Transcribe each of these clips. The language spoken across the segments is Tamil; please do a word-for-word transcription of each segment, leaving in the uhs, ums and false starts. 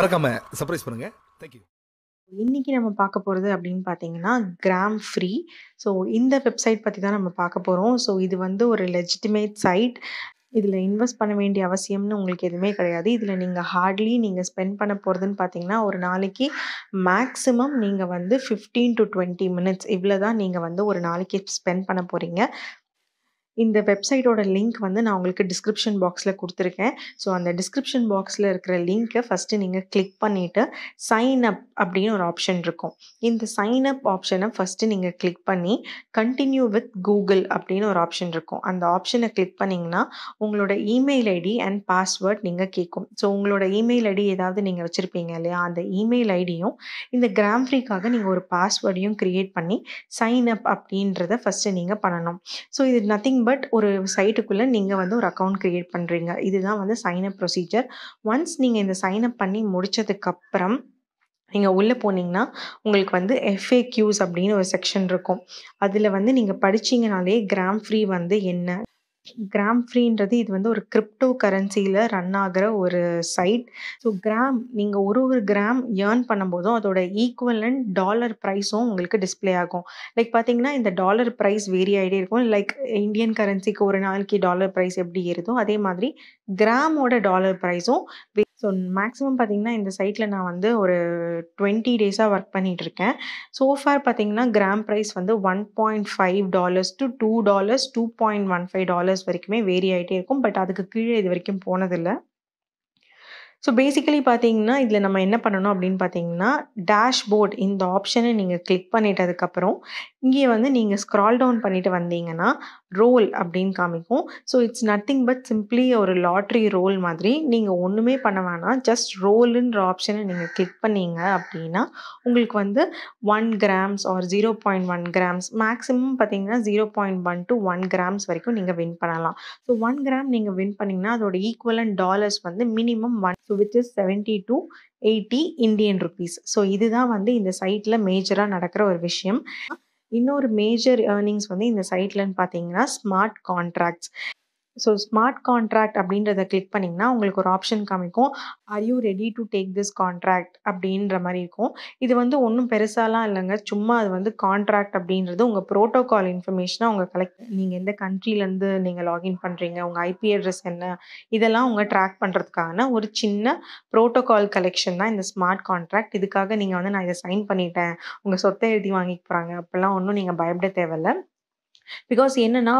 மறக்காம சர்ப்ரைஸ் பண்ணுங்க. Thank you. இன்றைக்கி நம்ம பார்க்க போகிறது அப்படின்னு பார்த்தீங்கன்னா கிராம்ஃப்ரீ. ஸோ இந்த வெப்சைட் பற்றி தான் நம்ம பார்க்க போகிறோம். ஸோ இது வந்து ஒரு லெஜிட்டிமேட் சைட். இதில் இன்வெஸ்ட் பண்ண வேண்டிய அவசியம்னு உங்களுக்கு எதுவுமே கிடையாது. இதில் நீங்கள் ஹார்ட்லி நீங்கள் ஸ்பெண்ட் பண்ண போகிறதுன்னு பார்த்தீங்கன்னா ஒரு நாளைக்கு மேக்ஸிமம் நீங்கள் வந்து ஃபிஃப்டீன் டு டுவெண்ட்டி மினிட்ஸ் இவ்வளோ தான் நீங்கள் வந்து ஒரு நாளைக்கு ஸ்பெண்ட் பண்ண போகிறீங்க. இந்த வெப்சைட்டோட லிங்க் வந்து நான் உங்களுக்கு டிஸ்கிரிப்ஷன் பாக்ஸில் கொடுத்துருக்கேன். ஸோ அந்த டிஸ்கிரிப்ஷன் பாக்ஸில் இருக்கிற லிங்க்கை ஃபஸ்ட்டு நீங்கள் கிளிக் பண்ணிவிட்டு சைன் அப் அப்படின்னு ஒரு ஆப்ஷன் இருக்கும். இந்த சைன் அப் ஆப்ஷனை ஃபஸ்ட்டு நீங்கள் கிளிக் பண்ணி கண்டினியூ வித் கூகுள் அப்படின்னு ஒரு ஆப்ஷன் இருக்கும். அந்த ஆப்ஷனை கிளிக் பண்ணிங்கன்னா உங்களோட இமெயில் ஐடி அண்ட் பாஸ்வேர்ட் நீங்கள் கேட்கும். ஸோ உங்களோட இமெயில் ஐடி ஏதாவது நீங்கள் வச்சுருப்பீங்க இல்லையா, அந்த இமெயில் ஐடியும் இந்த கிராம்ஃப்ரீக்காக நீங்கள் ஒரு பாஸ்வேர்டையும் க்ரியேட் பண்ணி சைன் அப் அப்படின்றத ஃபஸ்ட்டு நீங்கள் பண்ணணும். ஸோ இது நத்திங் பட் ஒரு சைட்டுக்குள்ளே நீங்கள் வந்து ஒரு அக்கௌண்ட் க்ரியேட் பண்ணுறீங்க. இதுதான் வந்து சைனப் ப்ரொசீஜர். ஒன்ஸ் நீங்கள் இந்த சைனப் பண்ணி முடித்ததுக்கப்புறம் நீங்கள் உள்ளே போனீங்கன்னா உங்களுக்கு வந்து எஃப்ஏக்யூஸ் அப்படின்னு ஒரு செக்ஷன் இருக்கும். அதில் வந்து நீங்கள் படிச்சிங்கனாலே கிராம்ஃப்ரீ வந்து என்ன, கிராம்ஃப்ரீன்றது இது வந்து ஒரு கிரிப்டோ கரன்சியில் ரன் ஆகிற ஒரு சைட். ஸோ கிராம் நீங்கள் ஒரு ஒரு கிராம் ஏர்ன் பண்ணும்போதும் அதோட ஈக்குவலண்ட் டாலர் ப்ரைஸும் உங்களுக்கு டிஸ்பிளே ஆகும். லைக் பார்த்தீங்கன்னா இந்த டாலர் ப்ரைஸ் வேரி ஆகிட்டே இருக்கும். லைக் இந்தியன் கரன்சிக்கு ஒரு நாளைக்கு டாலர் ப்ரைஸ் எப்படி ஏறுதோ அதே மாதிரி கிராமோட டாலர் ப்ரைஸும். ஸோ மேக்ஸிமம் பார்த்தீங்கன்னா இந்த சைட்டில் நான் வந்து ஒரு டுவெண்ட்டி டேஸாக ஒர்க் பண்ணிகிட்ருக்கேன். ஸோ ஃபார் பார்த்தீங்கன்னா கிராம் ப்ரைஸ் வந்து one point five dollars to two dollars two point one five dollars வரைக்குமே வேரி ஆகிட்டே இருக்கும். பட் அதுக்கு கீழே இது வரைக்கும் போனதில்லை. ஸோ பேசிக்கலி பார்த்தீங்கன்னா இதில் நம்ம என்ன பண்ணணும் அப்படின்னு பார்த்தீங்கன்னா டேஷ்போர்ட் இந்த ஆப்ஷனை நீங்கள் கிளிக் பண்ணிட்டதுக்கப்புறம் இங்கே வந்து நீங்கள் ஸ்க்ரால் டவுன் பண்ணிட்டு வந்தீங்கன்னா ரோல் அப்படின்னு காமிக்கும். So it's nothing but simply ஒரு லாட்ரி ரோல் மாதிரி. நீங்கள் ஒன்றுமே பண்ண வேணாம், ஜஸ்ட் ரோலுன்ற ஆப்ஷனை நீங்கள் கிளிக் பண்ணிங்க அப்படின்னா உங்களுக்கு வந்து one grams or zero point one grams maximum பார்த்தீங்கன்னா zero point one to one grams வரைக்கும் நீங்கள் வின் பண்ணலாம். ஸோ ஒன் கிராம் நீங்கள் வின் பண்ணிங்கன்னா அதோட ஈக்குவலண்ட் டாலர்ஸ் வந்து minimum one So which is seventy to eighty Indian rupees. So இதுதான் வந்து இந்த சைட்டில் மேஜராக நடக்கிற ஒரு விஷயம். இன்னொரு மேஜர் ஏர்னிங்ஸ் வந்து இந்த சைட்லன்னு பார்த்தீங்கன்னா smart contracts. So smart contract அப்படின்றத கிளிக் பண்ணிங்கன்னா உங்களுக்கு ஒரு ஆப்ஷன் காமிக்கும். Are you ready to take this contract அப்படின்ற மாதிரி இருக்கும். இது வந்து ஒன்றும் பெருசாலாம் இல்லைங்க, சும்மா அது வந்து கான்ட்ராக்ட் அப்படின்றது உங்கள் ப்ரோட்டோகால் இன்ஃபர்மேஷனாக உங்கள் கலெக்ட், நீங்கள் எந்த கண்ட்ரிலேருந்து நீங்கள் லாகின் பண்ணுறீங்க, உங்கள் ஐபி அட்ரஸ் என்ன, இதெல்லாம் உங்கள் ட்ராக் பண்ணுறதுக்கான ஒரு சின்ன ப்ரோட்டோகால் கலெக்ஷன் தான் இந்த ஸ்மார்ட் கான்ட்ராக்ட். இதுக்காக நீங்கள் வந்து நான் இதை சைன் பண்ணிட்டேன், உங்கள் சொத்தை எழுதி வாங்கிக்க போகிறாங்க அப்படிலாம் ஒன்றும் நீங்கள் பயப்பட தேவையில்லை. பிகாஸ் என்னென்னா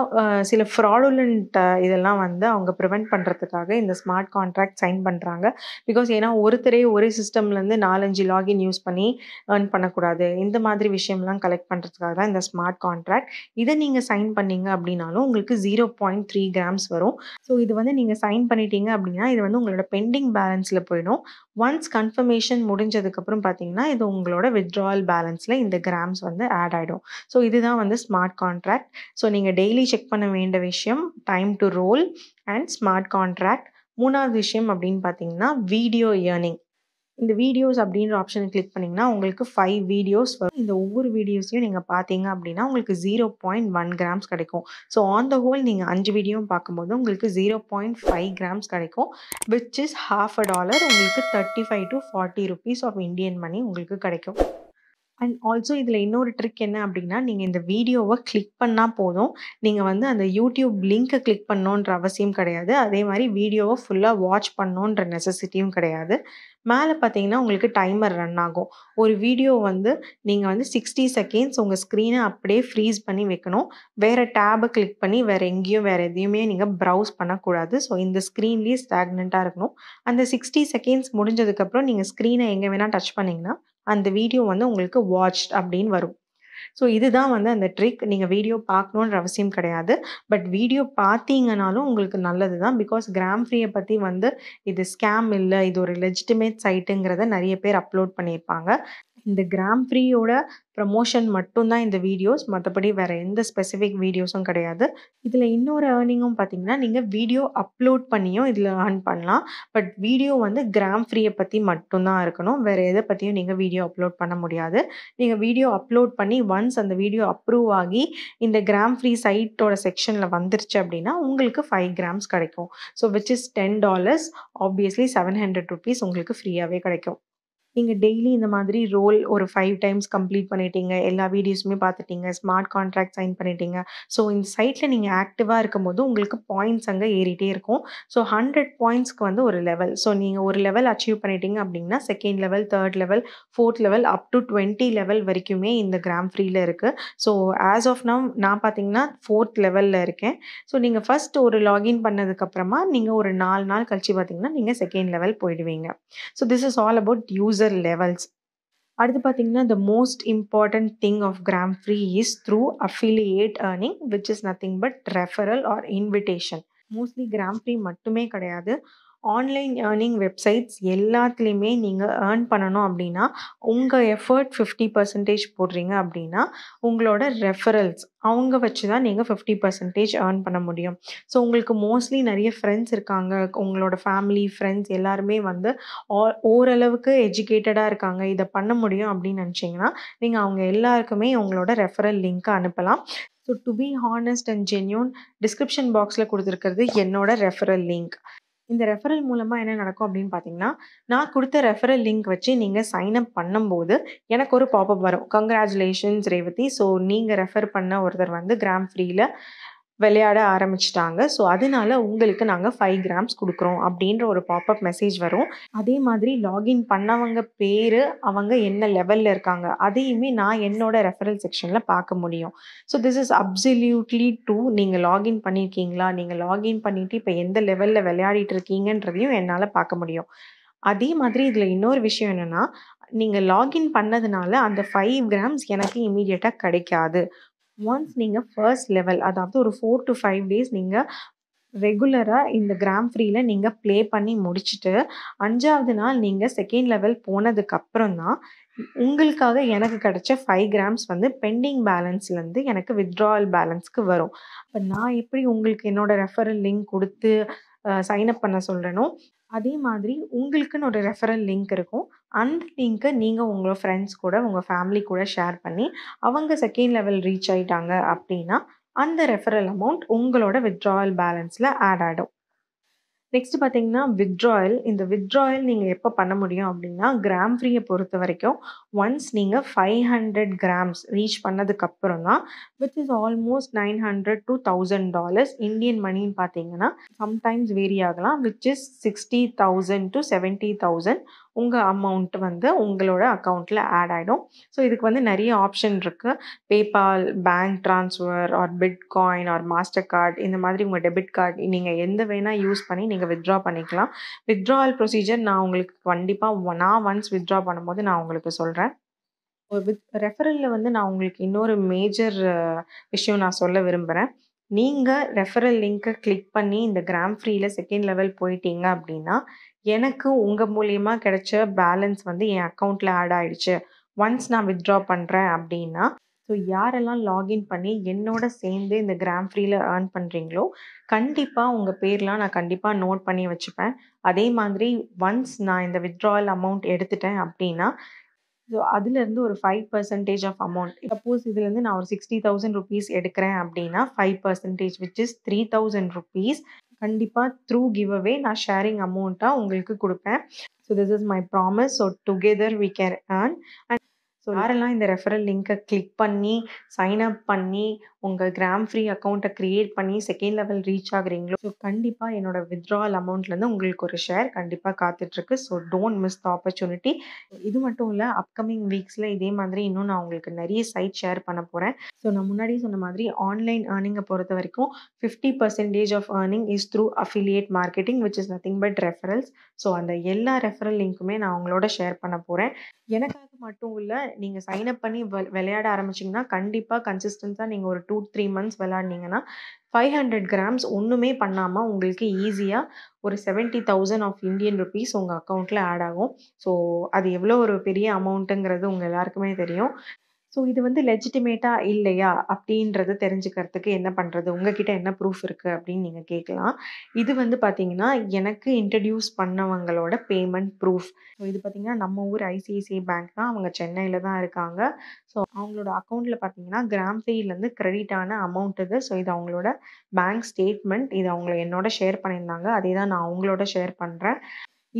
சில ஃப்ராடுலண்ட் இதெல்லாம் வந்து அவங்க ப்ரிவெண்ட் பண்ணுறதுக்காக இந்த ஸ்மார்ட் கான்ட்ராக்ட் சைன் பண்ணுறாங்க. பிகாஸ் ஏன்னா ஒருத்தரே ஒரே சிஸ்டம்லேருந்து நாலஞ்சு லாகின் யூஸ் பண்ணி ஏர்ன் பண்ணக்கூடாது, இந்த மாதிரி விஷயம்லாம் கலெக்ட் பண்ணுறதுக்காக தான் இந்த ஸ்மார்ட் கான்ட்ராக்ட். இதை நீங்கள் சைன் பண்ணிங்க அப்படின்னாலும் உங்களுக்கு ஜீரோ பாயிண்ட் த்ரீ கிராம்ஸ் வரும். ஸோ இது வந்து நீங்கள் சைன் பண்ணிட்டீங்க அப்படின்னா இது வந்து உங்களோட பெண்டிங் பேலன்ஸில் போயிடும். ஒன்ஸ் கன்ஃபர்மேஷன் முடிஞ்சதுக்கப்புறம் பார்த்தீங்கன்னா இது உங்களோட வித்ட்ரால் பேலன்ஸில் இந்த கிராம்ஸ் வந்து ஆட் ஆகிடும். ஸோ இதுதான் வந்து ஸ்மார்ட் கான்ட்ராக்ட். ஸோ நீங்கள் டெய்லி செக் பண்ண வேண்டிய விஷயம் time to roll and smart contract. மூணாவது விஷயம் அப்படின்னு பார்த்தீங்கன்னா வீடியோ ஏர்னிங். இந்த வீடியோஸ் அப்படின்ற ஆப்ஷனை கிளிக் பண்ணிங்கன்னா உங்களுக்கு ஃபைவ் வீடியோஸ் வரும். இந்த ஒவ்வொரு வீடியோஸையும் நீங்கள் பார்த்தீங்க அப்படின்னா உங்களுக்கு ஜீரோ பாயிண்ட் ஒன் கிராம்ஸ் கிடைக்கும். ஸோ ஆன் த ஹோல் நீங்கள் அஞ்சு வீடியோ பார்க்கும்போது உங்களுக்கு ஜீரோ பாயிண்ட் ஃபைவ் கிராம்ஸ் கிடைக்கும், which is half a dollar. உங்களுக்கு thirty five to forty rupees of Indian money உங்களுக்கு கிடைக்கும். அண்ட் ஆல்சோ இதில் இன்னொரு ட்ரிக் என்ன அப்படின்னா நீங்கள் இந்த வீடியோவை கிளிக் பண்ணால் போதும், நீங்கள் வந்து அந்த யூடியூப் லிங்க்கை கிளிக் பண்ணணுன்ற அவசியம் கிடையாது. அதே மாதிரி வீடியோவை ஃபுல்லாக வாட்ச் பண்ணணுன்ற நெசசிட்டியும் கிடையாது. மேலே பார்த்தீங்கன்னா உங்களுக்கு டைமர் ரன் ஆகும். ஒரு வீடியோ வந்து நீங்கள் வந்து சிக்ஸ்டி செகண்ட்ஸ் உங்கள் ஸ்க்ரீனை அப்படியே ஃப்ரீஸ் பண்ணி வைக்கணும். வேறு டேபை கிளிக் பண்ணி வேறு எங்கேயும் வேறு எதையுமே நீங்கள் ப்ரௌஸ் பண்ணக்கூடாது. ஸோ இந்த ஸ்க்ரீன்லேயே ஸ்டாக்னண்ட்டாக இருக்கணும். அந்த சிக்ஸ்டி செகண்ட்ஸ் முடிஞ்சதுக்கப்புறம் நீங்கள் ஸ்க்ரீனை எங்கே வேணால் டச் பண்ணிங்கன்னா அந்த வீடியோ வந்து உங்களுக்கு வாட்ச் அப்படின்னு வரும். ஸோ இதுதான் வந்து அந்த ட்ரிக். நீங்கள் வீடியோ பார்க்கணுன்ற அவசியம் கிடையாது. பட் வீடியோ பார்த்தீங்கனாலும் உங்களுக்கு நல்லது தான். பிகாஸ் கிராம்ஃப்ரீயை பற்றி வந்து இது ஸ்கேம் இல்லை, இது ஒரு லெஜிட்டிமேட் சைட்டுங்கிறத நிறைய பேர் அப்லோட் பண்ணியிருப்பாங்க. இந்த Gramfree ஓட promotion மட்டும் தான் இந்த வீடியோஸ், மற்றபடி வேற எந்த ஸ்பெசிபிக் வீடியோஸும் கிடையாது. இதுல இன்னொரு earningம் பாத்தீங்கன்னா நீங்க வீடியோ அப்லோட் பண்ணியும் இதுல earn பண்ணலாம். பட் வீடியோ வந்து Gramfree பத்தி மட்டும் தான் இருக்கணும். வேற எதை பத்தியும் நீங்க வீடியோ அப்லோட் பண்ண முடியாது. நீங்க வீடியோ அப்லோட் பண்ணி once அந்த வீடியோ அப்ரூவ் ஆகி இந்த Gramfree சைட்டோட செக்ஷன்ல வந்திருச்சு அப்படினா உங்களுக்கு five grams கிடைக்கும். So which is ten dollars, obviously seven hundred rupees உங்களுக்கு ஃப்ரீயாவே கிடைக்கும். நீங்க டெய்லி இந்த மாதிரி ரோல் ஒரு five டைம்ஸ் கம்ப்ளீட் பண்ணிட்டீங்க, எல்லா வீடியோஸ்மே பார்த்துட்டீங்க, ஸ்மார்ட் கான்ட்ராக்ட் சைன் பண்ணிட்டீங்க. சோ இந்த சைட்ல நீங்க ஆக்டிவா இருக்கும்போது உங்களுக்கு பாயிண்ட்ஸ் அங்க ஏறிட்டே இருக்கும். சோ one hundred பாயிண்ட்ஸ்க்கு வந்து ஒரு லெவல். சோ நீங்க ஒரு லெவல் அச்சீவ் பண்ணிட்டீங்க அப்படினா second level, third level, fourth level up to twenty level வரைக்கும் இந்த Gramfreeல இருக்கு. சோ as of now நான் பாத்தீங்கன்னா fourth லெவல்ல இருக்கேன். சோ நீங்க ஃபர்ஸ்ட் ஒரு லாகின் பண்ணதுக்கு அப்புறமா நீங்க ஒரு நாலு நாள் கழிச்சு பாத்தீங்கன்னா நீங்க செகண்ட் லெவல் போய்டுவீங்க. So this is all about use levels. அடுத்து பாத்தீங்கன்னா the most important thing of Gramfree is through affiliate earning, which is nothing but referral or invitation. Mostly Gramfree மட்டுமே கிடையாது, ஆன்லைன் ஏர்னிங் வெப்சைட்ஸ் எல்லாத்துலேயுமே நீங்கள் ஏர்ன் பண்ணணும் அப்படின்னா உங்கள் எஃபர்ட் ஃபிஃப்டி பர்சன்டேஜ் போடுறீங்க அப்படின்னா உங்களோட ரெஃபரல்ஸ் அவங்க வச்சு தான் நீங்கள் ஃபிஃப்டி பர்சன்டேஜ் ஏர்ன் பண்ண முடியும். ஸோ உங்களுக்கு மோஸ்ட்லி நிறைய ஃப்ரெண்ட்ஸ் இருக்காங்க, உங்களோட ஃபேமிலி ஃப்ரெண்ட்ஸ் எல்லாருமே வந்து ஓரளவுக்கு எஜுகேட்டடாக இருக்காங்க, இதை பண்ண முடியும் அப்படின்னு நினச்சிங்கன்னா நீங்கள் அவங்க எல்லாருக்குமே உங்களோட ரெஃபரல் லிங்க்கை அனுப்பலாம். So to be honest and genuine description பாக்ஸில் கொடுத்துருக்கிறது என்னோட ரெஃபரல் லிங்க். இந்த ரெஃபரல் மூலமாக என்ன நடக்கும் அப்படின்னு பார்த்தீங்கன்னா நான் கொடுத்த ரெஃபரல் லிங்க் வச்சு நீங்கள் சைன்அப் பண்ணும்போது எனக்கு ஒரு பாப்அப் வரும், கங்க்ராச்சுலேஷன்ஸ் ரேவதி, ஸோ நீங்கள் ரெஃபர் பண்ண ஒருத்தர் வந்து Gramfreeல விளையாட ஆரம்பிச்சிட்டாங்க, ஸோ அதனால உங்களுக்கு நாங்கள் ஃபைவ் கிராம்ஸ் கொடுக்குறோம் அப்படின்ற ஒரு பாப்அப் மெசேஜ் வரும். அதே மாதிரி லாகின் பண்ணவங்க பேர், அவங்க என்ன லெவலில் இருக்காங்க அதையுமே நான் என்னோட ரெஃபரல் செக்ஷனில் பார்க்க முடியும். So this is absolutely true. நீங்கள் லாகின் பண்ணியிருக்கீங்களா, நீங்கள் லாகின் பண்ணிவிட்டு இப்போ எந்த லெவலில் விளையாடிட்டு இருக்கீங்கன்றதையும் என்னால் பார்க்க முடியும். அதே மாதிரி இதில் இன்னொரு விஷயம் என்னென்னா நீங்கள் லாகின் பண்ணதுனால அந்த ஃபைவ் கிராம்ஸ் எனக்கு இமீடியட்டாக கிடைக்காது. ஒன்ஸ் நீங்கள் ஃபர்ஸ்ட் லெவல், அதாவது ஒரு ஃபோர் டு ஃபைவ் டேஸ் நீங்கள் ரெகுலராக இந்த Gramfreeல நீங்கள் ப்ளே பண்ணி முடிச்சுட்டு அஞ்சாவது நாள் நீங்கள் செகண்ட் லெவல் போனதுக்கப்புறம் தான் உங்களுக்காக எனக்கு கிடைச்ச ஃபைவ் கிராம்ஸ் வந்து பெண்டிங் பேலன்ஸ்லேருந்து எனக்கு வித்ட்ராவல் பேலன்ஸ்க்கு வரும். இப்போ நான் எப்படி உங்களுக்கு என்னோட ரெஃபரல் லிங்க் கொடுத்து சைன்அப் பண்ண சொல்கிறேனோ அதே மாதிரி உங்களுக்குன்னு ஒரு ரெஃபரல் லிங்க் இருக்கும். அந்த லிங்க்கை நீங்கள் உங்களோட ஃப்ரெண்ட்ஸ் கூட உங்கள் ஃபேமிலி கூட ஷேர் பண்ணி அவங்க செகண்ட் லெவல் ரீச் ஆகிட்டாங்க அப்படின்னா அந்த ரெஃபரல் அமௌண்ட் உங்களோட வித்ட்ராவல் பேலன்ஸில் ஆட் ஆகிடும். நெக்ஸ்ட் பார்த்தீங்கன்னா வித்ட்ராயல். இந்த வித்ட்ராயல் நீங்கள் எப்போ பண்ண முடியும் அப்படின்னா Gramfreeயை பொறுத்த வரைக்கும் ஒன்ஸ் நீங்கள் ஃபைவ் ஹண்ட்ரட் கிராம்ஸ் ரீச் பண்ணதுக்கப்புறம் தான், which is almost nine hundred to thousand dollars Indian மணின்னு பார்த்தீங்கன்னா சம்டைம்ஸ் வேரி ஆகலாம், which is sixty thousand to seventy thousand உங்கள் அமௌண்ட் வந்து உங்களோட அக்கௌண்ட்டில் ஆட் ஆகிடும். ஸோ இதுக்கு வந்து நிறைய ஆப்ஷன் இருக்குது, PayPal, bank transfer or bitcoin or master card, இந்த மாதிரி உங்கள் டெபிட் கார்டு நீங்கள் எந்த வேணால் யூஸ் பண்ணி நீங்கள் வித்ட்ரா பண்ணிக்கலாம். வித்ட்ராவல் ப்ரொசீஜர் நான் உங்களுக்கு கண்டிப்பாக நான் ஒன்ஸ் வித்ட்ரா பண்ணும்போது நான் உங்களுக்கு சொல்கிறேன். வித் ரெஃபரலில் வந்து நான் உங்களுக்கு இன்னொரு மேஜர் விஷயம் நான் சொல்ல விரும்புகிறேன். நீங்கள் ரெஃபரல் லிங்க்கை கிளிக் பண்ணி இந்த Gramfreeல செகண்ட் லெவல் போயிட்டீங்க அப்படின்னா எனக்கு உங்கள் மூலயமா கிடைச்ச பேலன்ஸ் வந்து என் அக்கௌண்ட்டில் ஆட் ஆகிடுச்சு. ஒன்ஸ் நான் வித்ட்ரா பண்ணுறேன் அப்படின்னா ஸோ யாரெல்லாம் லாகின் பண்ணி என்னோட சேர்ந்து இந்த Gramfreeல ஏர்ன் பண்ணுறீங்களோ கண்டிப்பாக உங்கள் பேர்லாம் நான் கண்டிப்பாக நோட் பண்ணி வச்சுப்பேன். அதே மாதிரி ஒன்ஸ் நான் இந்த வித்ட்ராவல் அமௌண்ட் எடுத்துட்டேன் அப்படின்னா ஸோ அதுலேருந்து ஒரு five percentage of amount, suppose இதுலேருந்து நான் ஒரு சிக்ஸ்டி தௌசண்ட் ருபீஸ் எடுக்கிறேன் அப்படின்னா five percentage which is three thousand rupees கண்டிப்பாக த்ரூ கிவ் அவே நான் ஷேரிங் அமௌண்ட்டாக உங்களுக்கு கொடுப்பேன். So this is my promise. So together we can earn. And so யாரெல்லாம் இந்த ரெஃபரல் லிங்க்கை கிளிக் பண்ணி சைன்அப் பண்ணி உங்கள் Gramfree அக்கௌண்ட்டை க்ரியேட் பண்ணி செகண்ட் லெவல் ரீச் ஆகுறீங்களோ ஸோ கண்டிப்பாக என்னோடய வித்ட்ராவல் அமௌண்ட்லேருந்து உங்களுக்கு ஒரு ஷேர் கண்டிப்பாக காத்துட்ருக்கு. So don't miss the opportunity. இது மட்டும் இல்லை, அப்கமிங் வீக்ஸில் இதே மாதிரி இன்னும் நான் உங்களுக்கு நிறைய சைட் ஷேர் பண்ண போகிறேன். ஸோ நான் முன்னாடி சொன்ன மாதிரி ஆன்லைன் ஏர்னிங்கை பொறுத்த வரைக்கும் fifty percentage of earning is through affiliate marketing, which is nothing but referrals. So அந்த எல்லா ரெஃபரல் லிங்க்குமே நான் உங்களோட ஷேர் பண்ண போகிறேன். எனக்காக மட்டும் இல்லை, நீங்கள் சைன்அப் பண்ணி விளையாட ஆரம்பிச்சிங்கன்னா கண்டிப்பாக கன்சிஸ்டன்ஸாக நீங்கள் ஒரு two to three months வெளாடுனீங்கனா five hundred grams ஒண்ணுமே பண்ணாம உங்களுக்கு ஈஸியா ஒரு seventy thousand of Indian rupees உங்க அக்கவுண்ட்ல ஆட் ஆகும். சோ அது எவ்வளவு ஒரு பெரிய அமௌண்ட்ங்கிறது உங்க எல்லாருக்குமே தெரியும். So, this is legitimate or not, what proof is there? This is introduced payment proof. So, this is I C I C I Bank, Chennai. So, account Gramfree credit amount. So, this is bank statement. This is share with share.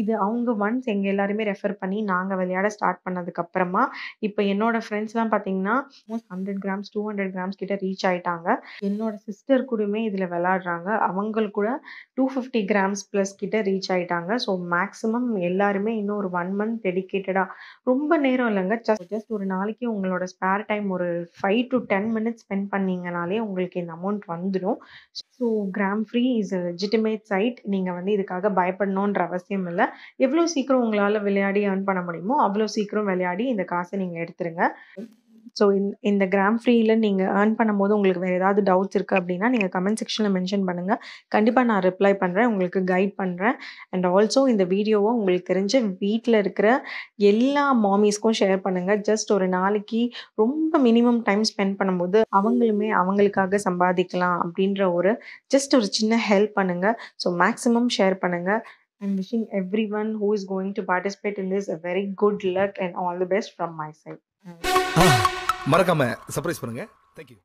இது அவங்க once எங்க எல்லாரும் ரெஃபர் பண்ணி நாங்க விளையாட ஸ்டார்ட் பண்ணதுக்கு அப்புறமா இப்போ என்னோட फ्रेंड्सலாம் பாத்தீங்கன்னா one hundred grams two hundred grams கிட்ட ரீச் ஆயிட்டாங்க. என்னோட சிஸ்டர் கூடமே இதுல விளையாடுறாங்க. அவங்க கூட two hundred fifty grams plus கிட்ட ரீச் ஆயிட்டாங்க. சோ maximum எல்லாரும் இன்னும் ஒரு one month டெடிகேட்டடா ரொம்ப நேரம் இல்லங்க, ஜஸ்ட் ஒரு நாளைக்கு உங்களோட ஸ்பேர் டைம் ஒரு five to ten minutes spend பண்ணீங்கனாலே உங்களுக்கு இந்த amount வந்துரும். So Gramfree is a legitimate site. நீங்க வந்து இதுக்காக பயப்படணும்ன்ற அவசியம் இல்ல. எவ்ளோ சீக்கிரம் உங்களால விளையாடி earn பண்ண முடியுமோ அவ்ளோ சீக்கிரம் விளையாடி இந்த காசை நீங்க எடுத்துருங்க. So in in the Gramfree la neenga earn பண்ணும்போது உங்களுக்கு வேற ஏதாவது doubts இருக்கு அப்படினா நீங்க comment section la mention பண்ணுங்க. கண்டிப்பா நான் reply பண்றேன், உங்களுக்கு guide பண்றேன். And also இந்த வீடியோவை உங்களுக்கு தெரிஞ்ச வீட்ல இருக்கிற எல்லா மாமிஸ்க்கும் ஷேர் பண்ணுங்க. ஜஸ்ட் ஒரு நாளைக்கு ரொம்ப minimum time spend பண்ணும்போது அவங்களுமே அவங்களுக்காக சம்பாதிக்கலாம் அப்படிங்கற ஒரு just ஒரு சின்ன help பண்ணுங்க. So maximum share பண்ணுங்க. I'm wishing everyone who is going to participate in this a very good luck and all the best from my side. மறக்காம சர்ப்ரைஸ் பண்ணுங்க. Thank you.